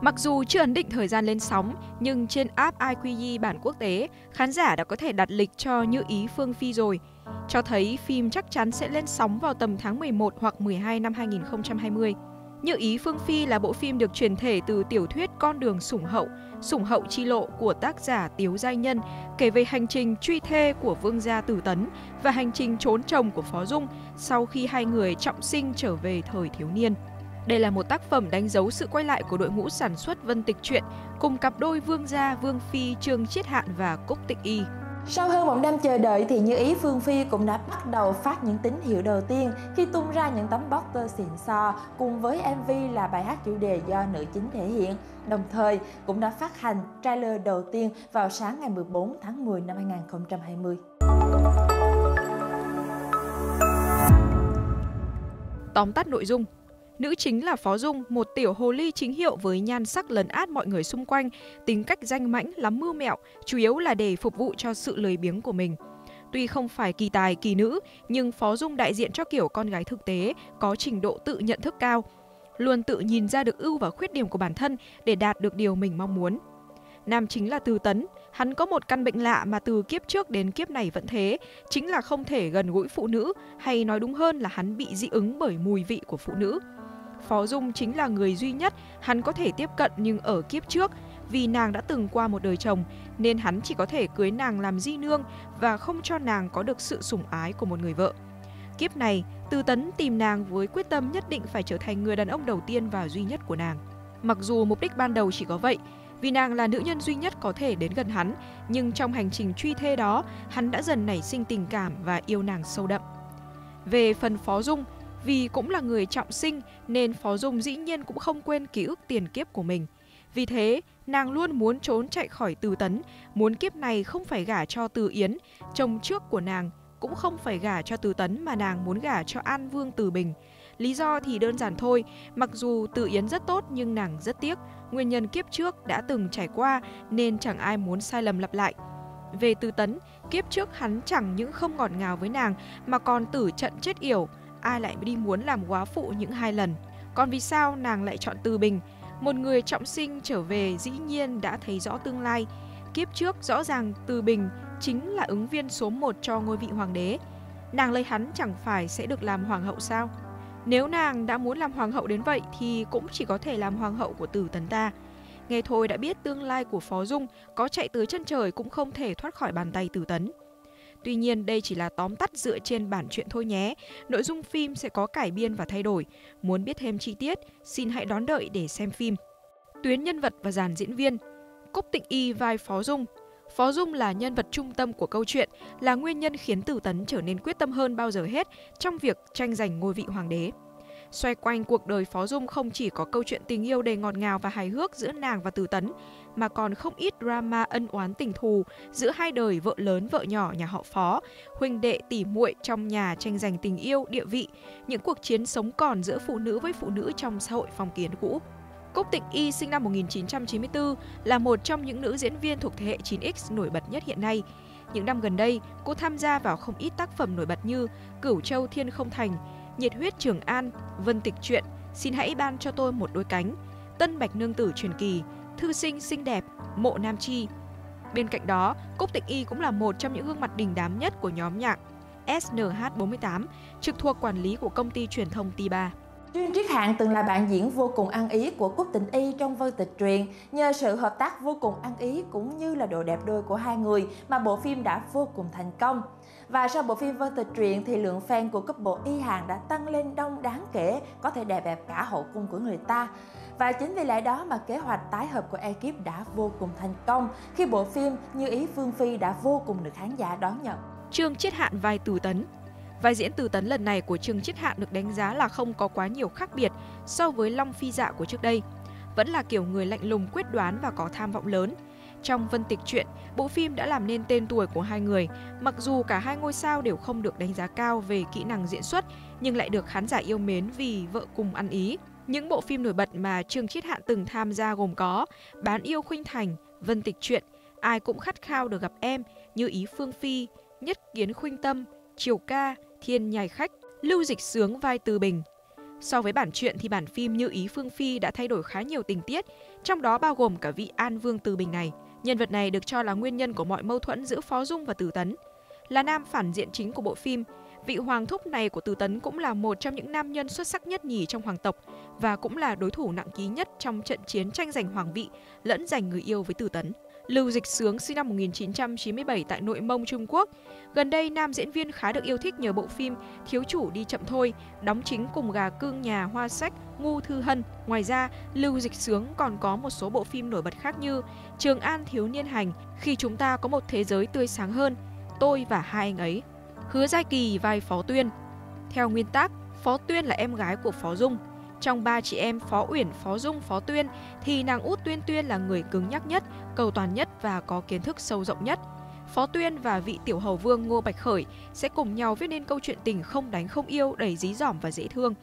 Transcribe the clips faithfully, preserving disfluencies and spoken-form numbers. Mặc dù chưa ấn định thời gian lên sóng, nhưng trên app iQiyi bản quốc tế, khán giả đã có thể đặt lịch cho Như Ý Phương Phi rồi, cho thấy phim chắc chắn sẽ lên sóng vào tầm tháng mười một hoặc mười hai năm hai nghìn không trăm hai mươi. Như Ý Phương Phi là bộ phim được chuyển thể từ tiểu thuyết Con Đường Sủng Hậu, Sủng Hậu Chi Lộ của tác giả Tiếu Giai Nhân, kể về hành trình truy thê của vương gia Từ Tấn và hành trình trốn chồng của Phó Dung sau khi hai người trọng sinh trở về thời thiếu niên. Đây là một tác phẩm đánh dấu sự quay lại của đội ngũ sản xuất Vân Tịch Truyện cùng cặp đôi Vương Gia, Vương Phi, Trương Triết Hạn và Cúc Tịnh Y. Sau hơn một năm chờ đợi thì Như Ý Phương Phi cũng đã bắt đầu phát những tín hiệu đầu tiên khi tung ra những tấm poster xịn xò cùng với em vê là bài hát chủ đề do nữ chính thể hiện. Đồng thời cũng đã phát hành trailer đầu tiên vào sáng ngày mười bốn tháng mười năm hai nghìn không trăm hai mươi. Tóm tắt nội dung. Nữ chính là Phó Dung, một tiểu hồ ly chính hiệu với nhan sắc lấn át mọi người xung quanh, tính cách danh mãnh lắm mưu mẹo, chủ yếu là để phục vụ cho sự lười biếng của mình. Tuy không phải kỳ tài, kỳ nữ, nhưng Phó Dung đại diện cho kiểu con gái thực tế, có trình độ tự nhận thức cao, luôn tự nhìn ra được ưu và khuyết điểm của bản thân để đạt được điều mình mong muốn. Nam chính là Từ Tấn, hắn có một căn bệnh lạ mà từ kiếp trước đến kiếp này vẫn thế, chính là không thể gần gũi phụ nữ, hay nói đúng hơn là hắn bị dị ứng bởi mùi vị của phụ nữ. Phó Dung chính là người duy nhất hắn có thể tiếp cận, nhưng ở kiếp trước, vì nàng đã từng qua một đời chồng nên hắn chỉ có thể cưới nàng làm di nương và không cho nàng có được sự sủng ái của một người vợ. Kiếp này, Từ Tấn tìm nàng với quyết tâm nhất định phải trở thành người đàn ông đầu tiên và duy nhất của nàng. Mặc dù mục đích ban đầu chỉ có vậy, vì nàng là nữ nhân duy nhất có thể đến gần hắn, nhưng trong hành trình truy thê đó, hắn đã dần nảy sinh tình cảm và yêu nàng sâu đậm. Về phần Phó Dung, vì cũng là người trọng sinh nên Phó Dung dĩ nhiên cũng không quên ký ức tiền kiếp của mình. Vì thế, nàng luôn muốn trốn chạy khỏi Từ Tấn, muốn kiếp này không phải gả cho Từ Yến, chồng trước của nàng, cũng không phải gả cho Từ Tấn mà nàng muốn gả cho An Vương Từ Bình. Lý do thì đơn giản thôi, mặc dù Từ Yến rất tốt nhưng nàng rất tiếc, nguyên nhân kiếp trước đã từng trải qua nên chẳng ai muốn sai lầm lặp lại. Về Từ Tấn, kiếp trước hắn chẳng những không ngọt ngào với nàng mà còn tử trận chết yểu. Ai lại đi muốn làm quá phụ những hai lần. Còn vì sao nàng lại chọn Từ Bình? Một người trọng sinh trở về dĩ nhiên đã thấy rõ tương lai. Kiếp trước rõ ràng Từ Bình chính là ứng viên số một cho ngôi vị hoàng đế. Nàng lấy hắn chẳng phải sẽ được làm hoàng hậu sao? Nếu nàng đã muốn làm hoàng hậu đến vậy thì cũng chỉ có thể làm hoàng hậu của Từ Tấn ta. Nghe thôi đã biết tương lai của Phó Dung có chạy tới chân trời cũng không thể thoát khỏi bàn tay Từ Tấn. Tuy nhiên, đây chỉ là tóm tắt dựa trên bản truyện thôi nhé. Nội dung phim sẽ có cải biên và thay đổi. Muốn biết thêm chi tiết, xin hãy đón đợi để xem phim. Tuyến nhân vật và dàn diễn viên. Cúc Tịnh Y vai Phó Dung. Phó Dung là nhân vật trung tâm của câu chuyện, là nguyên nhân khiến Từ Tấn trở nên quyết tâm hơn bao giờ hết trong việc tranh giành ngôi vị hoàng đế. Xoay quanh cuộc đời Phó Dung không chỉ có câu chuyện tình yêu đầy ngọt ngào và hài hước giữa nàng và Từ Tấn, mà còn không ít drama ân oán tình thù giữa hai đời vợ lớn vợ nhỏ nhà họ Phó, huynh đệ tỉ muội trong nhà tranh giành tình yêu, địa vị, những cuộc chiến sống còn giữa phụ nữ với phụ nữ trong xã hội phong kiến cũ. Cúc Tịnh Y sinh năm một nghìn chín trăm chín mươi tư là một trong những nữ diễn viên thuộc thế hệ chín X nổi bật nhất hiện nay. Những năm gần đây, cô tham gia vào không ít tác phẩm nổi bật như Cửu Châu Thiên Không Thành, Nhiệt huyết Trường An, Vân Tịch Truyện, Xin hãy ban cho tôi một đôi cánh, Tân Bạch Nương Tử truyền kỳ, Thư sinh xinh đẹp, Mộ Nam Chi. Bên cạnh đó, Cúc Tịnh Y cũng là một trong những gương mặt đình đám nhất của nhóm nhạc S N H bốn mươi tám, trực thuộc quản lý của công ty truyền thông Tiba. Trương Triết Hạn từng là bạn diễn vô cùng ăn ý của Cúc Tịnh Y trong Vân Tịch Truyện. Nhờ sự hợp tác vô cùng ăn ý cũng như là độ đẹp đôi của hai người mà bộ phim đã vô cùng thành công. Và sau bộ phim Vân Tịch Truyện thì lượng fan của couple Y Hàn đã tăng lên đông đáng kể, có thể đè bẹp cả hậu cung của người ta. Và chính vì lẽ đó mà kế hoạch tái hợp của ekip đã vô cùng thành công khi bộ phim Như Ý Phương Phi đã vô cùng được khán giả đón nhận. Trương Triết Hạn vai Từ Tấn. Vai diễn Từ Tấn lần này của Trương Triết Hạn được đánh giá là không có quá nhiều khác biệt so với Long Phi Dạ của trước đây. Vẫn là kiểu người lạnh lùng quyết đoán và có tham vọng lớn. Trong Vân Tịch Truyện, bộ phim đã làm nên tên tuổi của hai người. Mặc dù cả hai ngôi sao đều không được đánh giá cao về kỹ năng diễn xuất, nhưng lại được khán giả yêu mến vì vợ cùng ăn ý. Những bộ phim nổi bật mà Trương Triết Hạn từng tham gia gồm có Bán Yêu Khuynh Thành, Vân Tịch Truyện, Ai Cũng Khát Khao Được Gặp Em, Như Ý Phương Phi, Nhất Kiến Khuynh Tâm, Triều Ca, Thiên Nhai Khách, Lưu Dịch Sướng vai Từ Bình. So với bản truyện thì bản phim Như Ý Phương Phi đã thay đổi khá nhiều tình tiết, trong đó bao gồm cả vị An Vương Từ Bình này. Nhân vật này được cho là nguyên nhân của mọi mâu thuẫn giữa Phó Dung và Từ Tấn. Là nam phản diện chính của bộ phim, vị hoàng thúc này của Từ Tấn cũng là một trong những nam nhân xuất sắc nhất nhì trong hoàng tộc và cũng là đối thủ nặng ký nhất trong trận chiến tranh giành hoàng vị lẫn giành người yêu với Từ Tấn. Lưu Dịch Sướng sinh năm một nghìn chín trăm chín mươi bảy tại Nội Mông, Trung Quốc. Gần đây, nam diễn viên khá được yêu thích nhờ bộ phim Thiếu Chủ Đi Chậm Thôi, đóng chính cùng gà cương nhà hoa sách Ngô Thư Hân. Ngoài ra, Lưu Dịch Sướng còn có một số bộ phim nổi bật khác như Trường An Thiếu Niên Hành, Khi Chúng Ta Có Một Thế Giới Tươi Sáng Hơn, Tôi Và Hai Anh Ấy, Hứa Giai Kỳ vai Phó Tuyên. Theo nguyên tác, Phó Tuyên là em gái của Phó Dung. Trong ba chị em Phó Uyển, Phó Dung, Phó Tuyên thì nàng út Tuyên Tuyên là người cứng nhắc nhất, cầu toàn nhất và có kiến thức sâu rộng nhất. Phó Tuyên và vị tiểu hầu vương Ngô Bạch Khởi sẽ cùng nhau viết nên câu chuyện tình không đánh không yêu, đầy dí dỏm và dễ thương.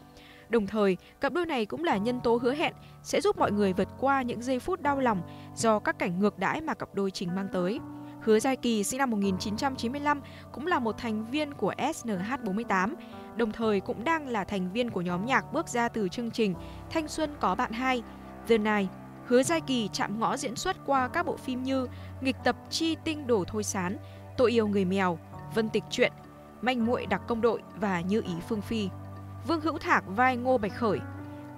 Đồng thời, cặp đôi này cũng là nhân tố hứa hẹn sẽ giúp mọi người vượt qua những giây phút đau lòng do các cảnh ngược đãi mà cặp đôi chính mang tới. Hứa Giai Kỳ sinh năm một nghìn chín trăm chín mươi lăm cũng là một thành viên của S N H bốn mươi tám, đồng thời cũng đang là thành viên của nhóm nhạc bước ra từ chương trình Thanh Xuân Có Bạn hai, The Night. Hứa Giai Kỳ chạm ngõ diễn xuất qua các bộ phim như Nghịch Tập Chi Tinh Đổ Thôi Sán, Tôi Yêu Người Mèo, Vân Tịch Truyện, Manh Muội Đặc Công Đội và Như Ý Phương Phi. Vương Hữu Thạc vai Ngô Bạch Khởi.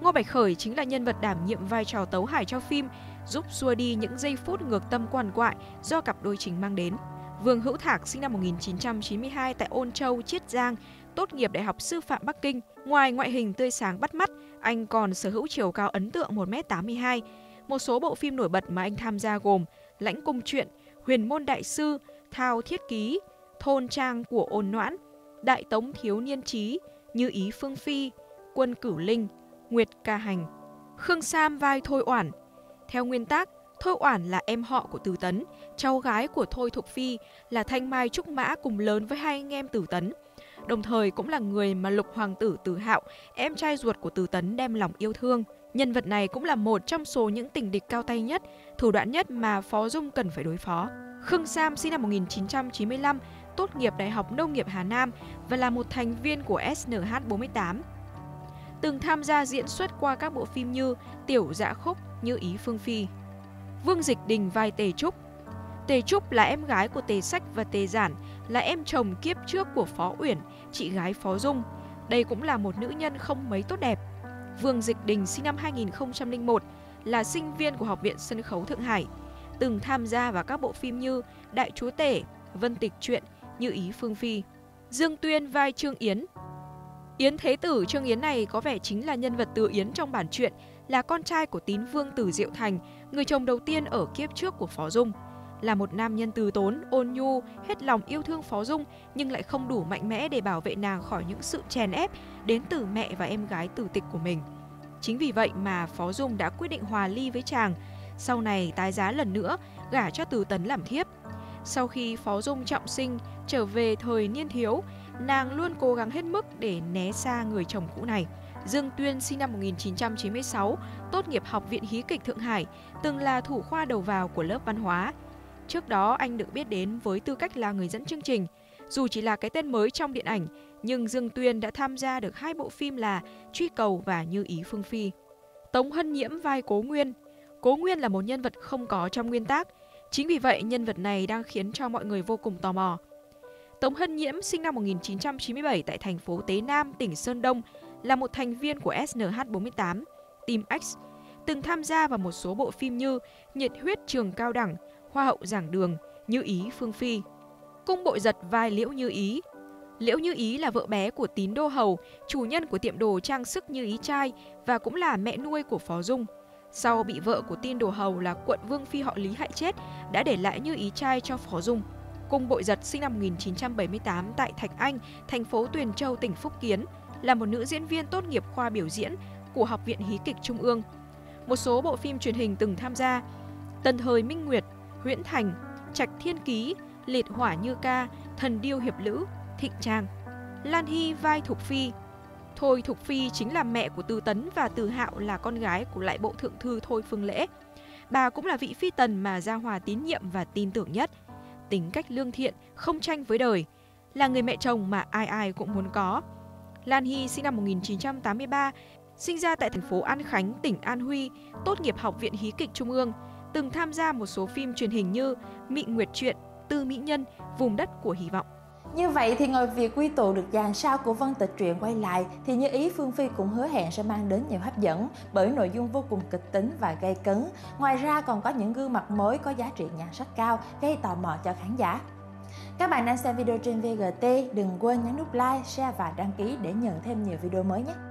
Ngô Bạch Khởi chính là nhân vật đảm nhiệm vai trò tấu hài cho phim, giúp xua đi những giây phút ngược tâm quằn quại do cặp đôi chính mang đến. Vương Hữu Thạc sinh năm một nghìn chín trăm chín mươi hai tại Ôn Châu, Chiết Giang, tốt nghiệp Đại học Sư phạm Bắc Kinh. Ngoài ngoại hình tươi sáng bắt mắt, anh còn sở hữu chiều cao ấn tượng một mét tám mươi hai. Một số bộ phim nổi bật mà anh tham gia gồm Lãnh Cung Truyện, Huyền Môn Đại Sư, Thao Thiết Ký, Thôn Trang Của Ôn Noãn, Đại Tống Thiếu Niên Trí, Như Ý Phương Phi, Quân Cửu Linh, Nguyệt Ca Hành. Khương Sam vai Thôi Oản. Theo nguyên tác, Thôi Oản là em họ của Từ Tấn, cháu gái của Thôi Thục Phi, là thanh mai trúc mã cùng lớn với hai anh em Từ Tấn. Đồng thời cũng là người mà Lục Hoàng tử Từ Hạo, em trai ruột của Từ Tấn, đem lòng yêu thương. Nhân vật này cũng là một trong số những tình địch cao tay nhất, thủ đoạn nhất mà Phó Dung cần phải đối phó. Khương Sam sinh năm một nghìn chín trăm chín mươi lăm, tốt nghiệp Đại học Nông nghiệp Hà Nam và là một thành viên của S N H bốn mươi tám. Từng tham gia diễn xuất qua các bộ phim như Tiểu Dạ Khúc, Như Ý Phương Phi. Vương Dịch Đình vai Tề Trúc. Tề Trúc là em gái của Tề Sách và Tề Giản, là em chồng kiếp trước của Phó Uyển, chị gái Phó Dung. Đây cũng là một nữ nhân không mấy tốt đẹp. Vương Dịch Đình sinh năm hai nghìn không trăm linh một, là sinh viên của Học viện Sân khấu Thượng Hải, từng tham gia vào các bộ phim như Đại Chúa Tể, Vân Tịch Truyện, Như Ý Phương Phi. Dương Tuyên vai Trương Yến. Yến Thế Tử Trương Yến này có vẻ chính là nhân vật Từ Yến trong bản truyện, là con trai của Tín Vương Từ Diệu Thành, người chồng đầu tiên ở kiếp trước của Phó Dung. Là một nam nhân từ tốn, ôn nhu, hết lòng yêu thương Phó Dung nhưng lại không đủ mạnh mẽ để bảo vệ nàng khỏi những sự chèn ép đến từ mẹ và em gái Từ Tịch của mình. Chính vì vậy mà Phó Dung đã quyết định hòa ly với chàng, sau này tái giá lần nữa, gả cho Từ Tấn làm thiếp. Sau khi Phó Dung trọng sinh, trở về thời niên thiếu, nàng luôn cố gắng hết mức để né xa người chồng cũ này. Dương Tuyên sinh năm một nghìn chín trăm chín mươi sáu, tốt nghiệp Học viện Hí kịch Thượng Hải, từng là thủ khoa đầu vào của lớp văn hóa. Trước đó anh được biết đến với tư cách là người dẫn chương trình. Dù chỉ là cái tên mới trong điện ảnh, nhưng Dương Tuyên đã tham gia được hai bộ phim là Truy Cầu và Như Ý Phương Phi. Tống Hân Nhiễm vai Cố Nguyên. Cố Nguyên là một nhân vật không có trong nguyên tác. Chính vì vậy nhân vật này đang khiến cho mọi người vô cùng tò mò. Tống Hân Nhiễm sinh năm một nghìn chín trăm chín mươi bảy tại thành phố Tế Nam, tỉnh Sơn Đông, là một thành viên của S N H bốn mươi tám, Team X, từng tham gia vào một số bộ phim như Nhiệt Huyết Trường Cao Đẳng, Hoa Hậu Giảng Đường, Như Ý Phương Phi. Cung Bội Giật vai Liễu Như Ý. Liễu Như Ý là vợ bé của Tín Đô Hầu, chủ nhân của tiệm đồ trang sức Như Ý Trai và cũng là mẹ nuôi của Phó Dung. Sau bị vợ của Tín Đô Hầu là Quận Vương Phi họ Lý hại chết, đã để lại Như Ý Trai cho Phó Dung. Cung Bội Giật sinh năm một nghìn chín trăm bảy mươi tám tại Thạch Anh, thành phố Tuyền Châu, tỉnh Phúc Kiến, là một nữ diễn viên tốt nghiệp khoa biểu diễn của Học viện Hí kịch Trung ương. Một số bộ phim truyền hình từng tham gia: Tần Thời Minh Nguyệt, Huyễn Thành, Trạch Thiên Ký, Liệt Hỏa Như Ca, Thần Điêu Hiệp Lữ, Thịnh Trang. Lan Hy vai Thục Phi. Thôi Thục Phi chính là mẹ của Từ Tấn và Từ Hạo, là con gái của Lại Bộ Thượng Thư Thôi Phương Lễ. Bà cũng là vị phi tần mà Gia Hòa tín nhiệm và tin tưởng nhất. Tính cách lương thiện, không tranh với đời, là người mẹ chồng mà ai ai cũng muốn có. Lan Hy sinh năm một nghìn chín trăm tám mươi ba, sinh ra tại thành phố An Khánh, tỉnh An Huy, tốt nghiệp Học viện Hí kịch Trung ương, từng tham gia một số phim truyền hình như Mị Nguyệt Truyện, Tư Mỹ Nhân, Vùng Đất Của Hy Vọng. Như vậy thì ngoài việc quy tụ được dàn sao của Vân Tịch Truyện quay lại thì Như Ý Phương Phi cũng hứa hẹn sẽ mang đến nhiều hấp dẫn bởi nội dung vô cùng kịch tính và gây cấn. Ngoài ra còn có những gương mặt mới có giá trị nhan sắc cao gây tò mò cho khán giả. Các bạn đang xem video trên vê giê tê, đừng quên nhấn nút like, share và đăng ký để nhận thêm nhiều video mới nhé!